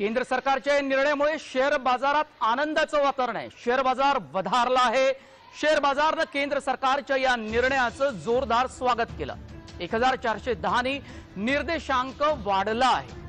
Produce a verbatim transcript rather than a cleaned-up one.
केंद्र सरकारच्या निर्णयामुळे शेअर बाजारात आनंदाचं वातावरण आहे। शेअर बाजार वधारला आहे। शेअर बाजारने केंद्र सरकारच्या या निर्णयाचं जोरदार स्वागत केलं। एक हजार चारशे दहा ने निर्देशांक वाढला आहे।